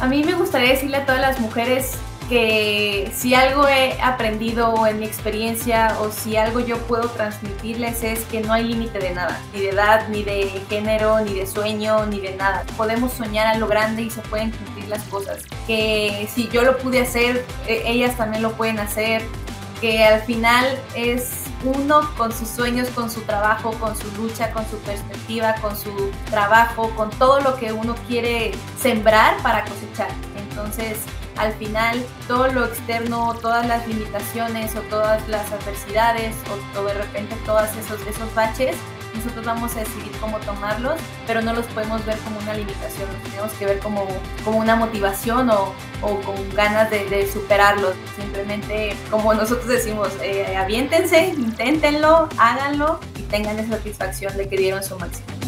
A mí me gustaría decirle a todas las mujeres que si algo he aprendido en mi experiencia o si algo yo puedo transmitirles es que no hay límite de nada, ni de edad, ni de género, ni de sueño, ni de nada. Podemos soñar a lo grande y se pueden cumplir las cosas. Que si yo lo pude hacer, ellas también lo pueden hacer. Que al final es uno con sus sueños, con su trabajo, con su lucha, con su perspectiva, con su trabajo, con todo lo que uno quiere sembrar para cosechar. Entonces, al final, todo lo externo, todas las limitaciones o todas las adversidades o de repente todos esos baches, nosotros vamos a decidir cómo tomarlos, pero no los podemos ver como una limitación, los tenemos que ver como una motivación o con ganas de superarlos. Simplemente, como nosotros decimos, aviéntense, inténtenlo, háganlo y tengan la satisfacción de que dieron su máximo.